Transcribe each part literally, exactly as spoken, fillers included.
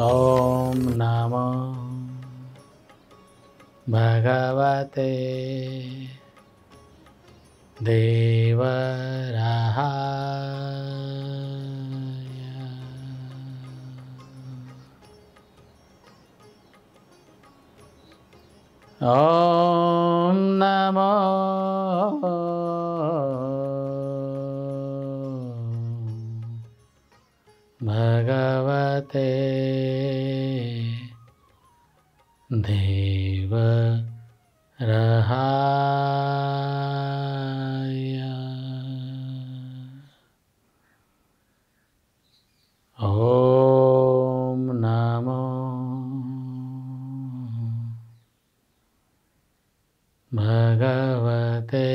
ओम नमो भगवते देवराहाय। ओम नमो भगवते देव रहाय। ओम नमो भगवते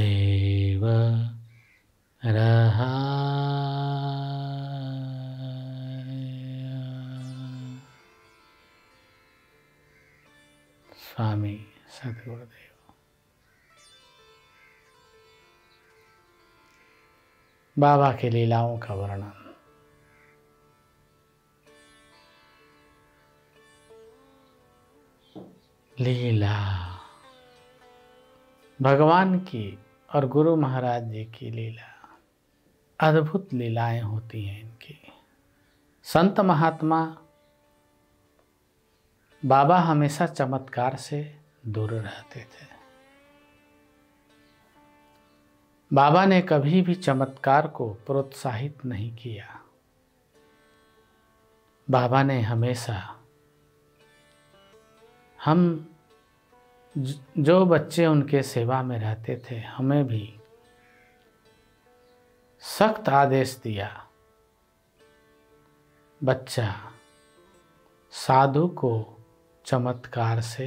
देव रहाय। स्वामी सद्गुरुदेव। बाबा के लीलाओं का वर्णन। लीला भगवान की और गुरु महाराज जी की लीला, अद्भुत लीलाएं होती हैं इनकी। संत महात्मा बाबा हमेशा चमत्कार से दूर रहते थे। बाबा ने कभी भी चमत्कार को प्रोत्साहित नहीं किया। बाबा ने हमेशा हम जो बच्चे उनके सेवा में रहते थे, हमें भी सख्त आदेश दिया, बच्चा साधु को चमत्कार से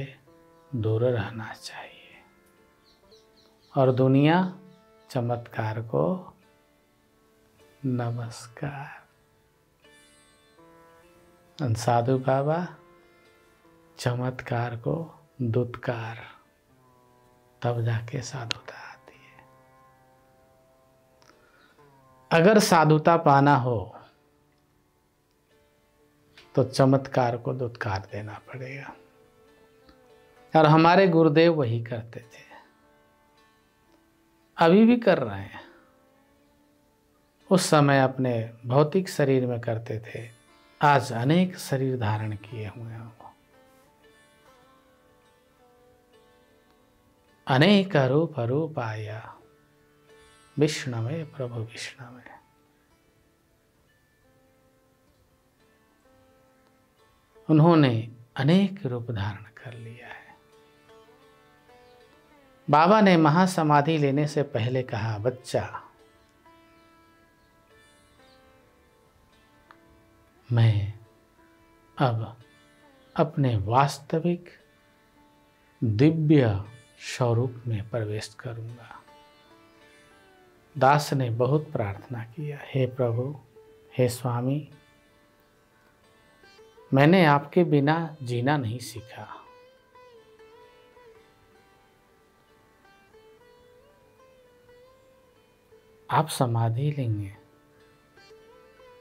दूर रहना चाहिए और दुनिया चमत्कार को नमस्कार। साधु बाबा चमत्कार को दुत्कार, तब जाके साधुता आती है। अगर साधुता पाना हो तो चमत्कार को दुत्कार देना पड़ेगा। और हमारे गुरुदेव वही करते थे, अभी भी कर रहे हैं। उस समय अपने भौतिक शरीर में करते थे, आज अनेक शरीर धारण किए हुए हैं, अनेक रूप रूप आया। विष्णवे प्रभु विष्णवे। उन्होंने अनेक रूप धारण कर लिया है। बाबा ने महासमाधि लेने से पहले कहा, बच्चा मैं अब अपने वास्तविक दिव्य स्वरूप में प्रवेश करूंगा। दास ने बहुत प्रार्थना किया, हे प्रभु, हे स्वामी, मैंने आपके बिना जीना नहीं सीखा। आप समाधि लेंगे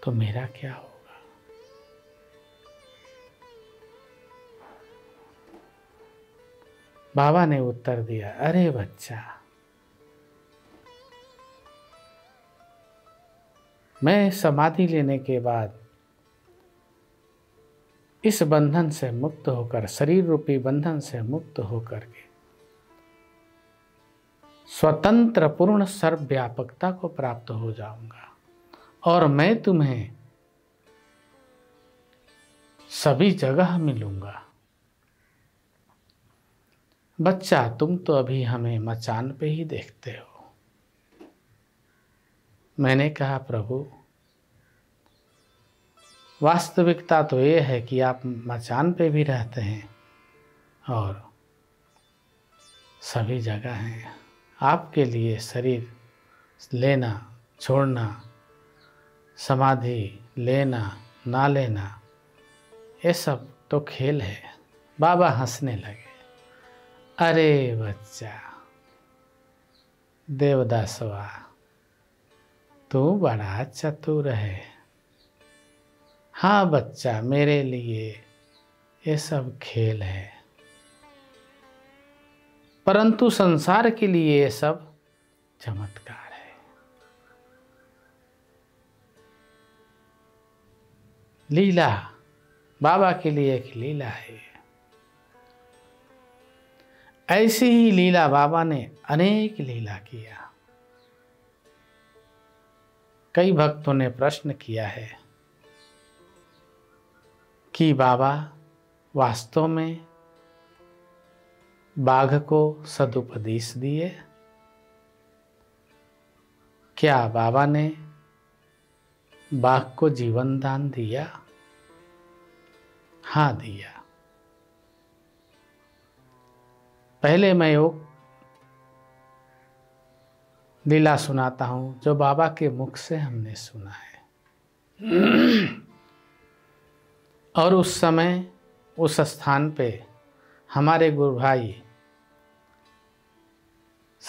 तो मेरा क्या होगा? बाबा ने उत्तर दिया, अरे बच्चा, मैं समाधि लेने के बाद इस बंधन से मुक्त होकर, शरीर रूपी बंधन से मुक्त होकर के स्वतंत्र पूर्ण सर्वव्यापकता को प्राप्त हो जाऊंगा और मैं तुम्हें सभी जगह मिलूंगा। बच्चा तुम तो अभी हमें मचान पे ही देखते हो। मैंने कहा, प्रभु वास्तविकता तो ये है कि आप मचान पे भी रहते हैं और सभी जगह हैं। आपके लिए शरीर लेना छोड़ना, समाधि लेना ना लेना, ये सब तो खेल है। बाबा हंसने लगे, अरे बच्चा देवदासवा, तू बड़ा चतुर है। हाँ बच्चा, मेरे लिए ये सब खेल है, परंतु संसार के लिए ये सब चमत्कार है। लीला, बाबा के लिए एक लीला है। ऐसी ही लीला बाबा ने अनेक लीला किया। कई भक्तों ने प्रश्न किया है कि बाबा वास्तव में बाघ को सदुपदेश दिए? क्या बाबा ने बाघ को जीवन दान दिया? हाँ दिया। पहले मैं वो लीला सुनाता हूँ जो बाबा के मुख से हमने सुना है। और उस समय उस स्थान पे हमारे गुरु भाई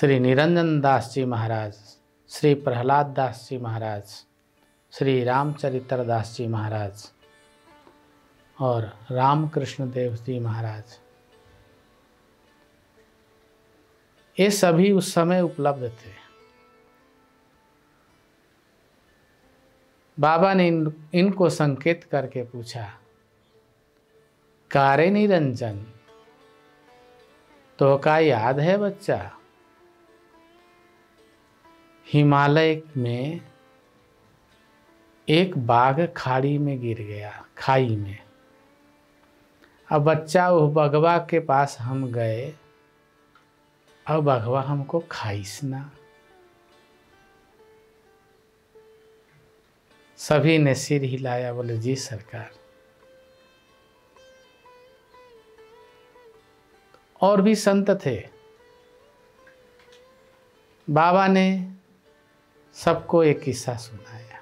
श्री निरंजन दास जी महाराज, श्री प्रहलाद दास जी महाराज, श्री रामचरित्रदास जी महाराज और रामकृष्ण देव जी महाराज, ये सभी उस समय उपलब्ध थे। बाबा ने इन इनको संकेत करके पूछा, कारे निरंजन, तो का याद है बच्चा, हिमालय में एक बाघ खाड़ी में गिर गया, खाई में। अब बच्चा, वो बघवा के पास हम गए और बघवा हमको खाइस ना। सभी ने सिर हिलाया, बोले जी सरकार। और भी संत थे। बाबा ने सबको एक किस्सा सुनाया।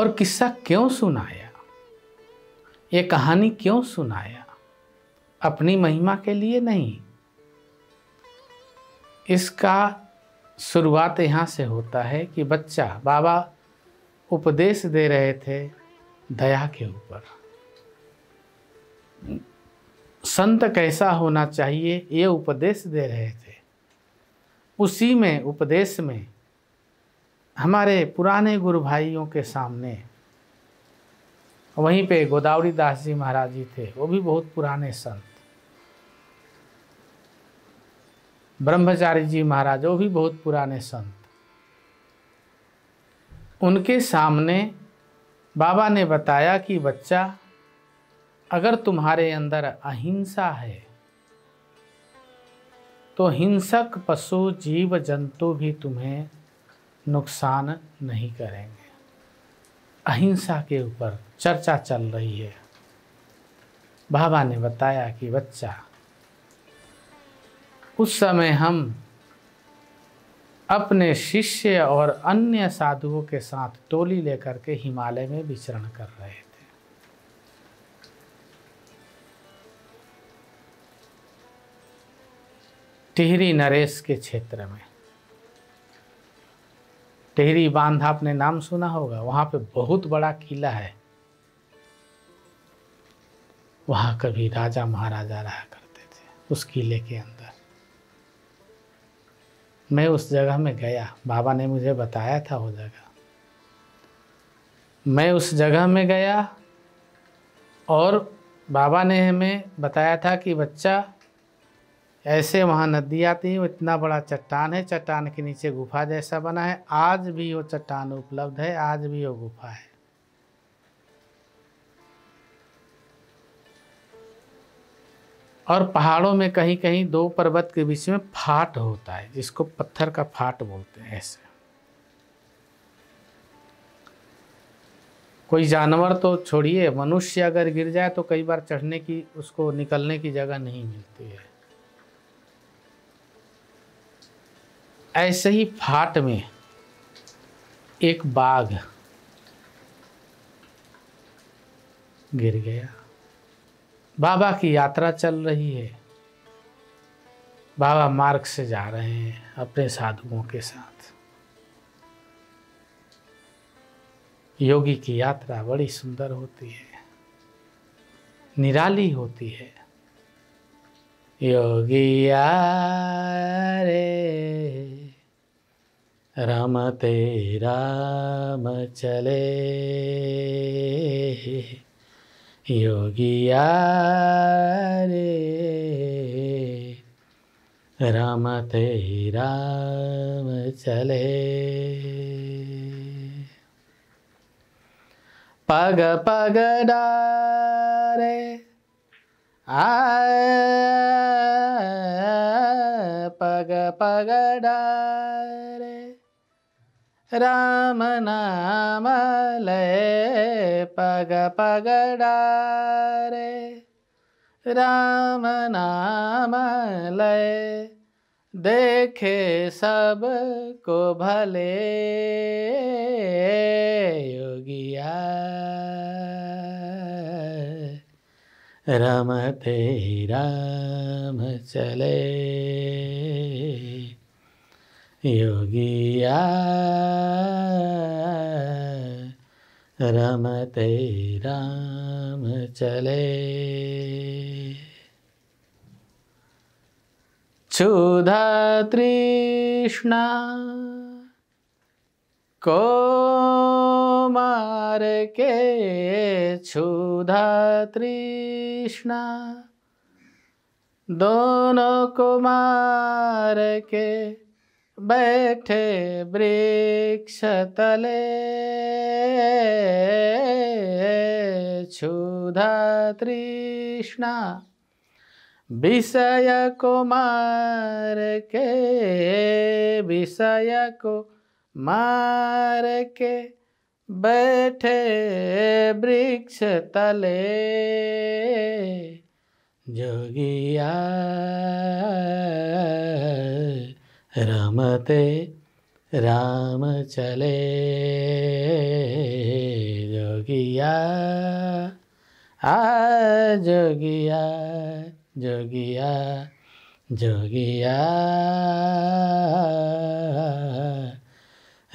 और किस्सा क्यों सुनाया, ये कहानी क्यों सुनाया? अपनी महिमा के लिए नहीं। इसका शुरुआत यहाँ से होता है कि बच्चा, बाबा उपदेश दे रहे थे दया के ऊपर। संत कैसा होना चाहिए ये उपदेश दे रहे थे। उसी में उपदेश में हमारे पुराने गुरु भाइयों के सामने, वहीं पे गोदावरीदास जी महाराज जी थे, वो भी बहुत पुराने संत। ब्रह्मचारी जी महाराज, वो भी बहुत पुराने संत। उनके सामने बाबा ने बताया कि बच्चा, अगर तुम्हारे अंदर अहिंसा है तो हिंसक पशु, जीव जंतु भी तुम्हें नुकसान नहीं करेंगे। अहिंसा के ऊपर चर्चा चल रही है। बाबा ने बताया कि बच्चा, उस समय हम अपने शिष्य और अन्य साधुओं के साथ टोली लेकर के हिमालय में विचरण कर रहे थे। टिहरी नरेश के क्षेत्र में, टिहरी बांध आपने नाम सुना होगा, वहाँ पे बहुत बड़ा किला है। वहाँ कभी राजा महाराजा रहा करते थे उस किले के अंदर। मैं उस जगह में गया, बाबा ने मुझे बताया था वो जगह। मैं उस जगह में गया और बाबा ने हमें बताया था कि बच्चा, ऐसे वहाँ नदी आती है, इतना बड़ा चट्टान है, चट्टान के नीचे गुफा जैसा बना है। आज भी वो चट्टान उपलब्ध है, आज भी वो गुफा है। और पहाड़ों में कहीं कहीं दो पर्वत के बीच में फाट होता है, जिसको पत्थर का फाट बोलते हैं। ऐसे कोई जानवर तो छोड़िए, मनुष्य अगर गिर जाए तो कई बार चढ़ने की, उसको निकलने की जगह नहीं मिलती है। ऐसे ही फाट में एक बाघ गिर गया। बाबा की यात्रा चल रही है, बाबा मार्ग से जा रहे हैं अपने साधुओं के साथ। योगी की यात्रा बड़ी सुंदर होती है, निराली होती है। योगिया रे रमते राम चले, योगिया रे रमते राम चले। पग पग डारे आ, पग पग डारे राम नाम ले, पग पग डारे राम नाम ले, देखे सब को भले। योगिया रमते राम चले, योगिया रमते राम चले। क्षुधा तृष्णा को मार के, क्षुधा तृष्णा दोनों को मार के बैठे वृक्ष तले। क्षुधा तृष्णा विषय को मार के, विषय को मार के बैठे वृक्ष तले। जोगिया रमते राम चले, जोगिया आ जोगिया जोगिया जोगिया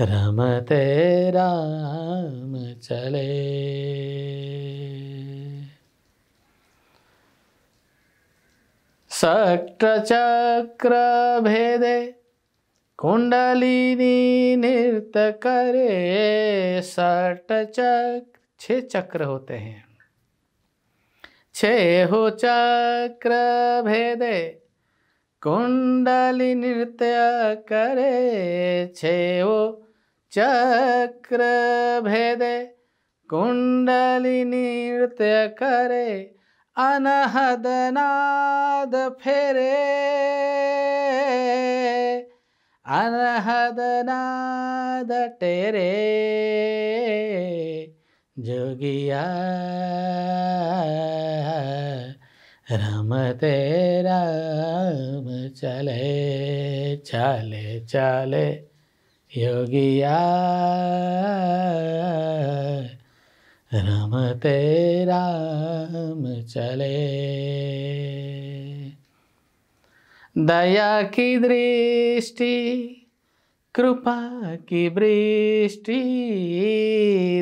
रमते राम चले। शक्त चक्र भेदे कुंडलिनी नृत्य करे। शक्त चक्र छः चक्र होते हैं, छह चक्र भेदे कुंडली नृत्य करे। छह चक्र भेदे कुंडली नृत्य करे, अनहद नाद फेरे, अनहद नाद टेरे। जोगिया रमते राम चले चले चले, योगिया रमते राम चले। दया की दृष्टि कृपा की वृष्टि,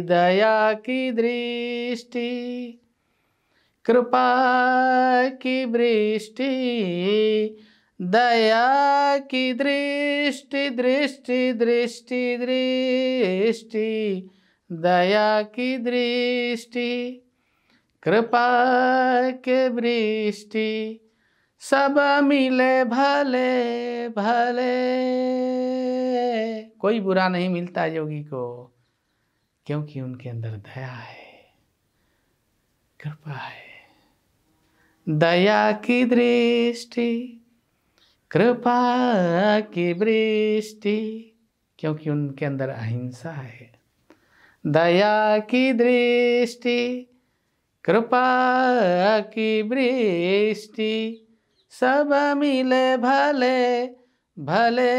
दया की दृष्टि कृपा की वृष्टि, दया की दृष्टि दृष्टि दृष्टि दृष्टि, दया की दृष्टि कृपा के वृष्टि, सब मिले भले भले। कोई बुरा नहीं मिलता योगी को, क्योंकि उनके अंदर दया है, कृपा है। दया की दृष्टि कृपा की वृष्टि, क्योंकि उनके अंदर अहिंसा है। दया की दृष्टि कृपा की वृष्टि, सब मिले भले भले।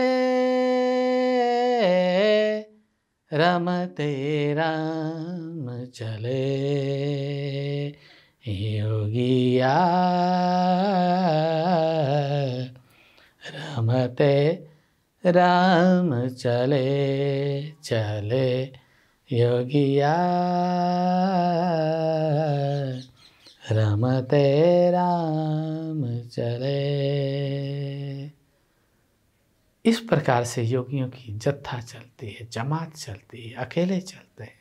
रमते राम चले, योगिया रमते राम चले चले योगिया रमते राम चले। इस प्रकार से योगियों की जत्था चलती है, जमात चलती है, अकेले चलते हैं।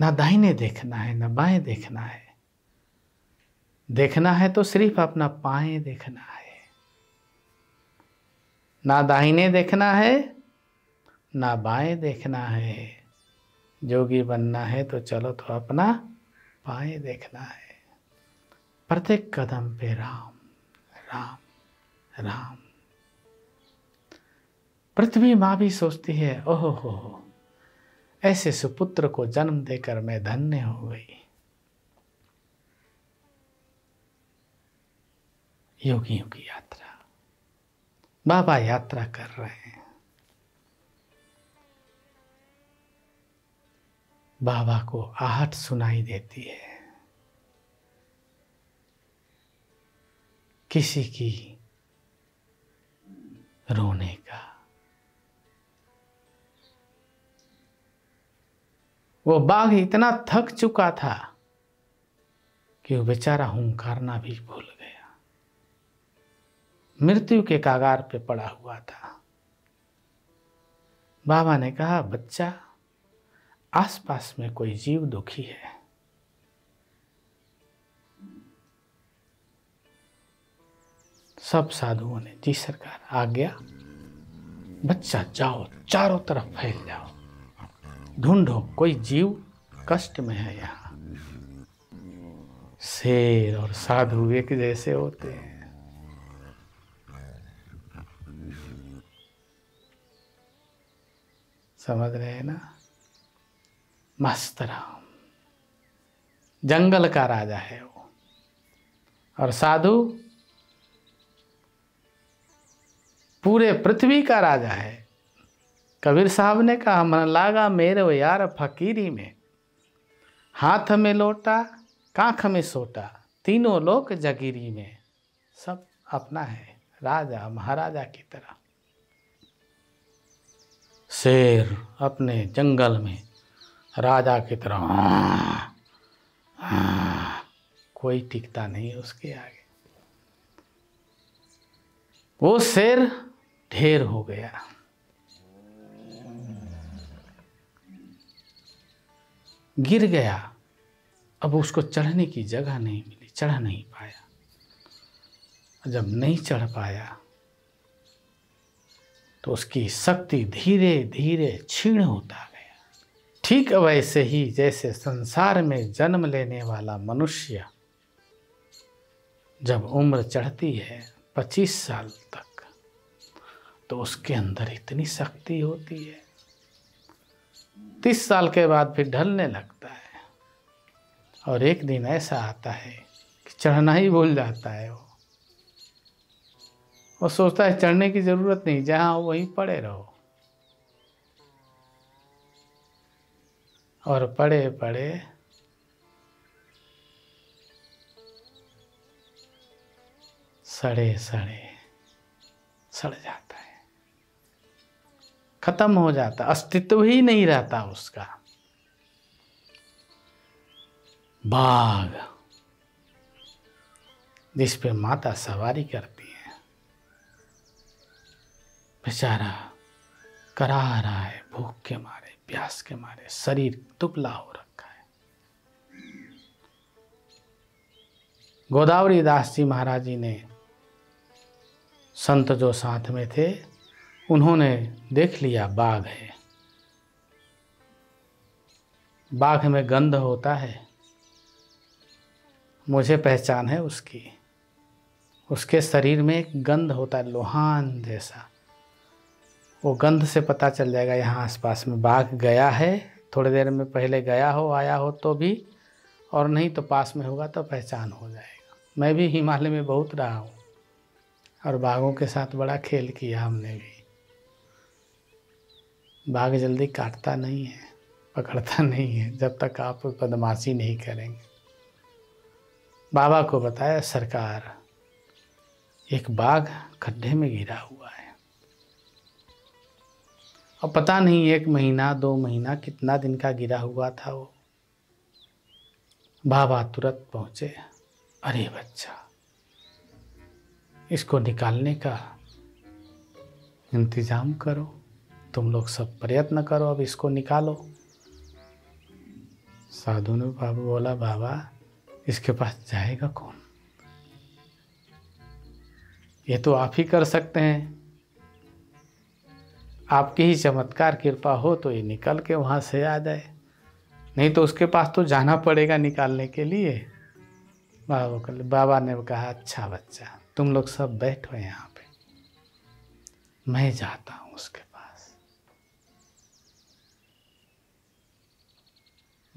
ना दाहिने देखना है ना बाएं देखना है, देखना है तो सिर्फ अपना पाएं देखना है। ना दाहिने देखना है ना बाएं देखना है। योगी बनना है तो चलो तो अपना पाएं देखना है। प्रत्येक कदम पे राम राम राम। पृथ्वी माँ भी सोचती है, ओहो हो हो, ऐसे सुपुत्र को जन्म देकर मैं धन्य हो गई। योगियों की यात्रा, बाबा यात्रा कर रहे हैं। बाबा को आहट सुनाई देती है, किसी की रोने का, वो बाघ इतना थक चुका था कि वो बेचारा हुंकारना भी भूल गया, मृत्यु के कगार पे पड़ा हुआ था। बाबा ने कहा, बच्चा, आसपास में कोई जीव दुखी है, सब साधुओं ने जी सरकार आज्ञा। बच्चा जाओ, चारों तरफ फैल जाओ, ढूंढो कोई जीव कष्ट में है। यहाँ शेर और साधु एक जैसे होते हैं। समझ रहे हैं ना? मस्तराम जंगल का राजा है वो, और साधु पूरे पृथ्वी का राजा है। कबीर साहब ने कहा, मन लागा मेरे वो यार फकीरी में, हाथ में लोटा कांख में सोटा, तीनों लोक जगीरी में। सब अपना है, राजा महाराजा की तरह। शेर अपने जंगल में राजा की तरह, हाँ, हाँ, कोई टिकता नहीं उसके आगे। वो शेर ढेर हो गया। गिर गया, अब उसको चढ़ने की जगह नहीं मिली, चढ़ नहीं पाया। जब नहीं चढ़ पाया तो उसकी शक्ति धीरे धीरे क्षीण होता गया। ठीक वैसे ही जैसे संसार में जन्म लेने वाला मनुष्य जब उम्र चढ़ती है पच्चीस साल तक, तो उसके अंदर इतनी शक्ति होती है, तीस साल के बाद फिर ढलने लगता है। और एक दिन ऐसा आता है कि चढ़ना ही भूल जाता है वो। वो सोचता है चढ़ने की जरूरत नहीं, जहाँ हो वहीं पड़े रहो। और पड़े पड़े सड़े सड़े सड़ जाता है, खत्म हो जाता, अस्तित्व ही नहीं रहता उसका। बाघ जिस पे माता सवारी करती है, बेचारा कराह रहा है, भूख के मारे प्यास के मारे शरीर दुबला हो रखा है। गोदावरीदास जी महाराज जी ने, संत जो साथ में थे, उन्होंने देख लिया बाघ है। बाघ में गंध होता है, मुझे पहचान है उसकी। उसके शरीर में एक गंध होता है, लोहान जैसा। वो गंध से पता चल जाएगा यहाँ आसपास में बाघ गया है, थोड़ी देर में पहले गया हो आया हो तो भी, और नहीं तो पास में होगा तो पहचान हो जाएगा। मैं भी हिमालय में बहुत रहा हूँ और बाघों के साथ बड़ा खेल किया हमने भी। बाघ जल्दी काटता नहीं है, पकड़ता नहीं है, जब तक आप बदमाशी नहीं करेंगे। बाबा को बताया, सरकार, एक बाघ खड्डे में गिरा हुआ है, अब पता नहीं एक महीना दो महीना कितना दिन का गिरा हुआ था वो। बाबा तुरंत पहुँचे, अरे बच्चा, इसको निकालने का इंतज़ाम करो, तुम लोग सब प्रयत्न करो, अब इसको निकालो। साधु ने बाबू बोला, बाबा इसके पास जाएगा कौन, ये तो आप ही कर सकते हैं, आपकी ही चमत्कार कृपा हो तो ये निकल के वहाँ से आ जाए, नहीं तो उसके पास तो जाना पड़ेगा निकालने के लिए। बाबा बाबा ने कहा, अच्छा बच्चा, तुम लोग सब बैठो यहाँ पे, मैं जाता हूँ उसके पास।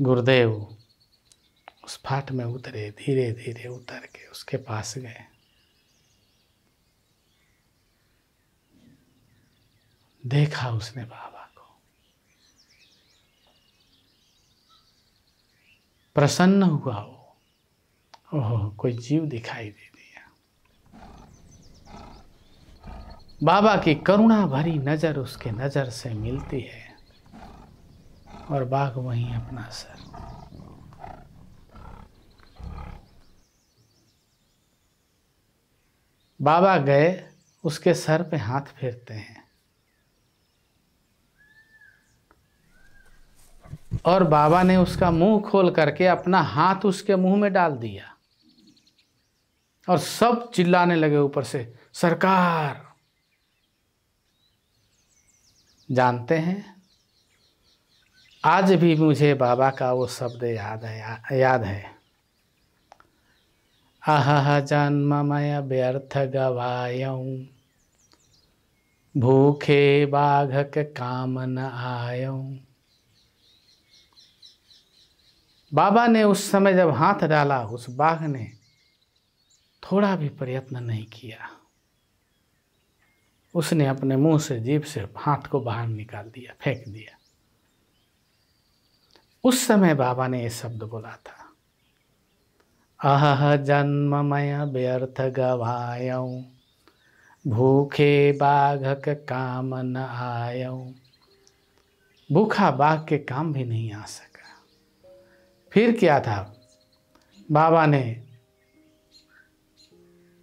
गुरुदेव उस फाट में उतरे, धीरे धीरे उतर के उसके पास गए। देखा उसने बाबा को, प्रसन्न हुआ वो, ओह कोई जीव दिखाई दे दिया। बाबा की करुणा भरी नजर उसके नजर से मिलती है और बाघ वहीं अपना सर। बाबा गए, उसके सर पे हाथ फेरते हैं और बाबा ने उसका मुंह खोल करके अपना हाथ उसके मुंह में डाल दिया और सब चिल्लाने लगे ऊपर से, सरकार। जानते हैं, आज भी मुझे बाबा का वो शब्द याद है, या, याद है आहा जन्म मैं व्यर्थ गवायऊं, भूखे बाघ के काम न आयऊं। बाबा ने उस समय जब हाथ डाला, उस बाघ ने थोड़ा भी प्रयत्न नहीं किया, उसने अपने मुंह से, जीभ से हाथ को बाहर निकाल दिया, फेंक दिया। उस समय बाबा ने ये शब्द बोला था, अह जन्म मैं व्यर्थ गवायऊं, भूखे बाघ के काम न आयऊं। भूखा बाघ के काम भी नहीं आ सका। फिर क्या था, बाबा ने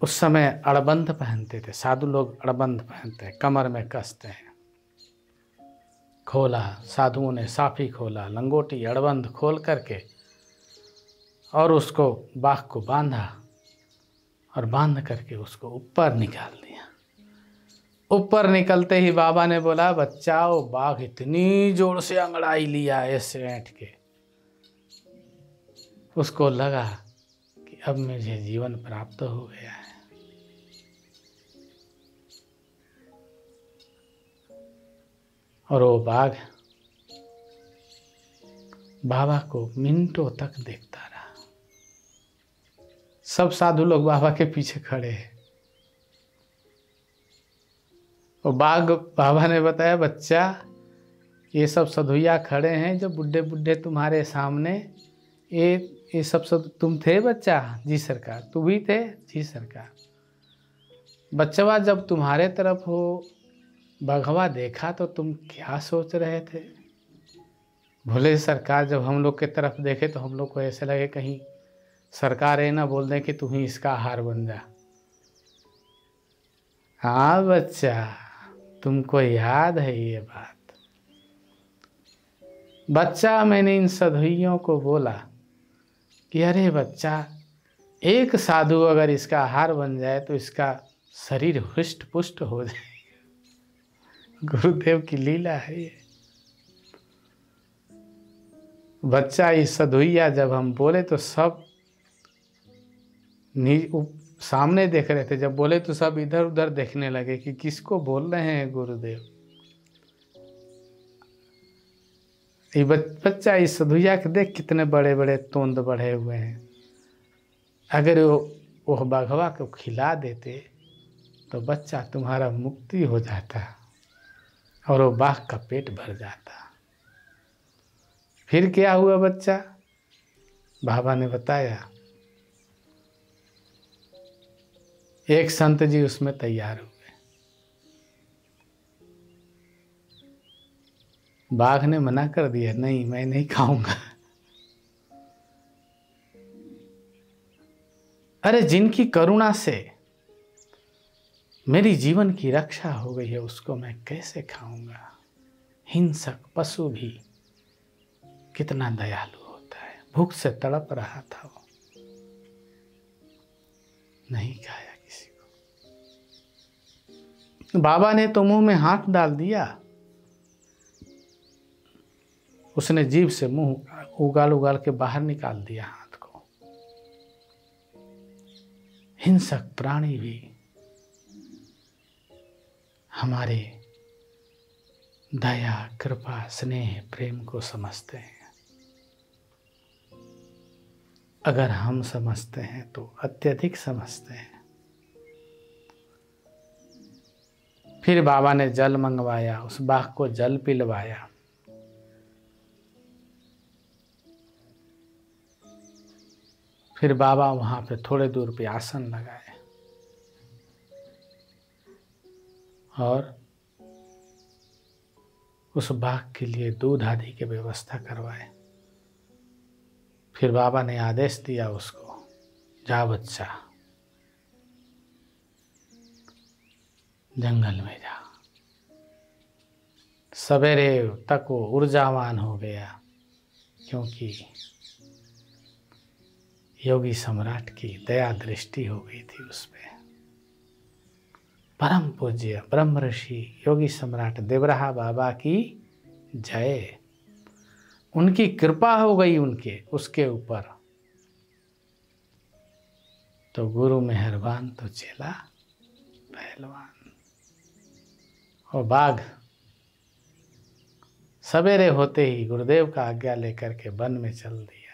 उस समय अड़बंध पहनते थे, साधु लोग अड़बंध पहनते हैं, कमर में कसते हैं। खोला, साधुओं ने साफी खोला, लंगोटी अड़बंध खोल करके और उसको, बाघ को बांधा और बांध करके उसको ऊपर निकाल दिया। ऊपर निकलते ही बाबा ने बोला, बच्चा वो बाघ इतनी जोर से अंगड़ाई लिया ऐसे ऐंठ के, उसको लगा कि अब मुझे जीवन प्राप्त हो गया है। और वो बाघ बाबा को मिनटों तक देखता रहा। सब साधु लोग बाबा के पीछे खड़े हैं। वो बाघ, बाबा ने बताया, बच्चा ये सब सधुया खड़े हैं जो बुढ़े बुढ़े तुम्हारे सामने, ये ये सब सब तुम थे बच्चा? जी सरकार। तू भी थे? जी सरकार। बच्चवा जब तुम्हारे तरफ हो बघवा देखा तो तुम क्या सोच रहे थे? भोले सरकार, जब हम लोग के तरफ देखे तो हम लोग को ऐसे लगे कहीं सरकार ये ना बोल दें कि तू ही इसका आहार बन जा। हाँ बच्चा, तुमको याद है ये बात। बच्चा, मैंने इन सधुइयों को बोला कि अरे बच्चा, एक साधु अगर इसका आहार बन जाए तो इसका शरीर हृष्ट पुष्ट हो जाए। गुरुदेव की लीला है ये। बच्चा, ये सधुइया जब हम बोले तो सब सामने देख रहे थे, जब बोले तो सब इधर उधर देखने लगे कि किसको बोल रहे हैं गुरुदेव। ये बच्चा, इस सधुया के देख कितने बड़े बड़े तोंद बढ़े हुए हैं, अगर वो वह बाघवा को खिला देते तो बच्चा तुम्हारा मुक्ति हो जाता और वो बाघ का पेट भर जाता। फिर क्या हुआ बच्चा? बाबा ने बताया, एक संत जी उसमें तैयार हुए। बाघ ने मना कर दिया, नहीं मैं नहीं खाऊंगा। अरे जिनकी करुणा से मेरी जीवन की रक्षा हो गई है उसको मैं कैसे खाऊंगा। हिंसक पशु भी कितना दयालु होता है। भूख से तड़प रहा था वो, नहीं खाया किसी को। बाबा ने तो मुंह में हाथ डाल दिया, उसने जीभ से मुंह उगाल उगाल के बाहर निकाल दिया हाथ को। हिंसक प्राणी भी हमारे दया, कृपा, स्नेह, प्रेम को समझते हैं। अगर हम समझते हैं तो अत्यधिक समझते हैं। फिर बाबा ने जल मंगवाया, उस बाघ को जल पिलवाया। फिर बाबा वहां पे थोड़े दूर पे आसन लगाए और उस बाघ के लिए दूध आदि की व्यवस्था करवाए। फिर बाबा ने आदेश दिया उसको, जा बच्चा जंगल में जा। सवेरे तक वो ऊर्जावान हो गया, क्योंकि योगी सम्राट की दया दृष्टि हो गई थी उस पर। परम पूज्य ब्रह्म ऋषि योगी सम्राट देवराहा बाबा की जय। उनकी कृपा हो गई उनके उसके ऊपर। तो गुरु मेहरबान तो चेला पहलवान। और बाघ सवेरे होते ही गुरुदेव का आज्ञा लेकर के वन में चल दिया।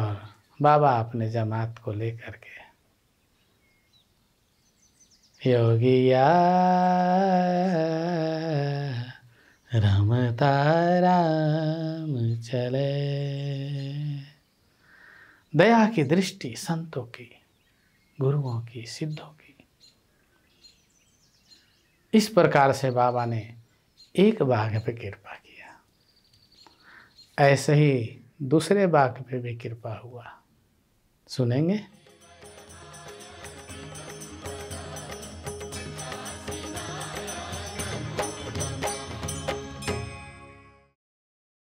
और बाबा अपने जमात को लेकर के योगिया रमता राम चले। दया की दृष्टि संतों की, गुरुओं की, सिद्धों की। इस प्रकार से बाबा ने एक बाघ पे कृपा किया, ऐसे ही दूसरे बाघ पे भी कृपा हुआ। सुनेंगे।